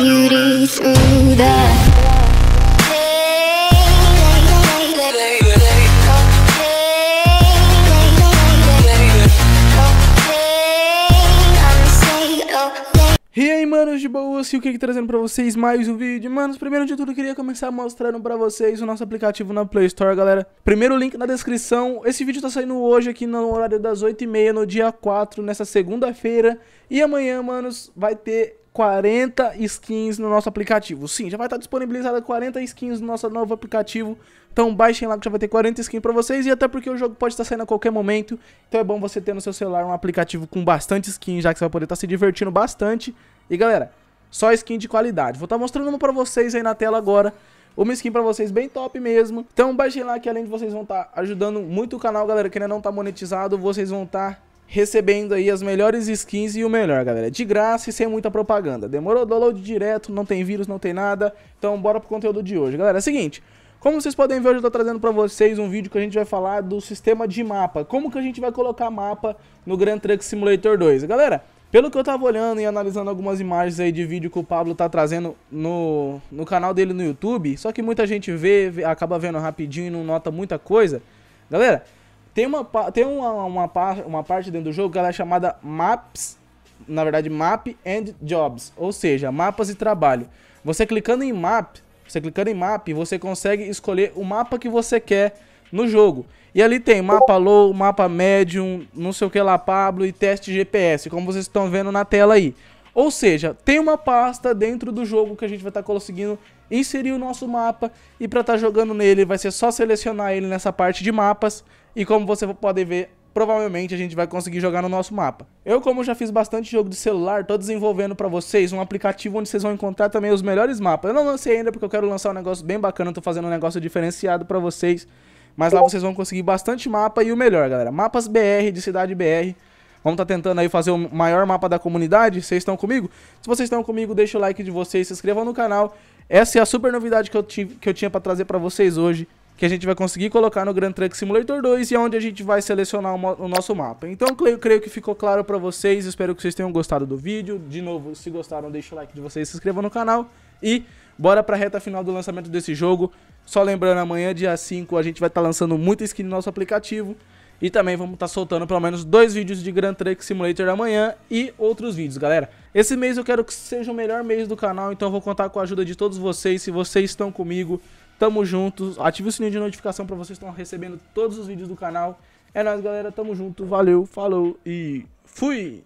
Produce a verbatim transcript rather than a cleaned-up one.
beauty through the... E aí, manos de boas, o que que trazendo pra vocês mais um vídeo. Manos, primeiro de tudo, eu queria começar mostrando pra vocês o nosso aplicativo na Play Store, galera. Primeiro link na descrição. Esse vídeo tá saindo hoje aqui no horário das oito e meia, no dia quatro, nessa segunda-feira. E amanhã, manos, vai ter quarenta skins no nosso aplicativo. Sim, já vai estar disponibilizada quarenta skins no nosso novo aplicativo. Então baixem lá que já vai ter quarenta skins pra vocês. E até porque o jogo pode estar saindo a qualquer momento. Então é bom você ter no seu celular um aplicativo com bastante skin, já que você vai poder estar se divertindo bastante. E galera, só skin de qualidade. Vou estar mostrando uma pra vocês aí na tela agora. Uma skin pra vocês bem top mesmo. Então baixem lá que além de vocês vão estar ajudando muito o canal, galera, que ainda não tá monetizado. Vocês vão estar recebendo aí as melhores skins e o melhor, galera. De graça e sem muita propaganda. Demorou? Download direto, não tem vírus, não tem nada. Então bora pro conteúdo de hoje, galera. É o seguinte, como vocês podem ver, hoje eu tô trazendo pra vocês um vídeo que a gente vai falar do sistema de mapa. Como que a gente vai colocar mapa no Grand Truck Simulator dois. Galera, pelo que eu tava olhando e analisando algumas imagens aí de vídeo que o Pablo tá trazendo no, no canal dele no YouTube, só que muita gente vê, vê acaba vendo rapidinho e não nota muita coisa. Galera, Tem, uma, tem uma, uma, uma parte dentro do jogo que ela é chamada Maps, na verdade Map and Jobs, ou seja, mapas e trabalho. Você clicando em Map, você clicando em Map, você consegue escolher o mapa que você quer no jogo. E ali tem mapa low, mapa medium, não sei o que lá, Pablo, e teste G P S, como vocês estão vendo na tela aí. Ou seja, tem uma pasta dentro do jogo que a gente vai estar conseguindo inserir o nosso mapa. E para estar jogando nele, vai ser só selecionar ele nessa parte de mapas. E como você pode ver, provavelmente a gente vai conseguir jogar no nosso mapa. Eu, como já fiz bastante jogo de celular, tô desenvolvendo pra vocês um aplicativo onde vocês vão encontrar também os melhores mapas. Eu não lancei ainda porque eu quero lançar um negócio bem bacana, tô fazendo um negócio diferenciado pra vocês. Mas lá vocês vão conseguir bastante mapa e o melhor, galera. Mapas B R, de cidade B R. Vamos estar tá tentando aí fazer o maior mapa da comunidade. Vocês estão comigo? Se vocês estão comigo, deixa o like de vocês, se inscrevam no canal. Essa é a super novidade que eu, que eu tinha pra trazer pra vocês hoje, que a gente vai conseguir colocar no Grand Truck Simulator dois e é onde a gente vai selecionar o, o nosso mapa. Então eu creio que ficou claro pra vocês, espero que vocês tenham gostado do vídeo. De novo, se gostaram, deixa o like de vocês, se inscrevam no canal e bora pra reta final do lançamento desse jogo. Só lembrando, amanhã dia cinco a gente vai estar tá lançando muita skin no nosso aplicativo. E também vamos estar tá soltando pelo menos dois vídeos de Grand Truck Simulator amanhã e outros vídeos, galera. Esse mês eu quero que seja o melhor mês do canal, então eu vou contar com a ajuda de todos vocês. Se vocês estão comigo, tamo juntos. Ative o sininho de notificação para vocês estarem recebendo todos os vídeos do canal. É nóis, galera. Tamo junto. Valeu, falou e fui!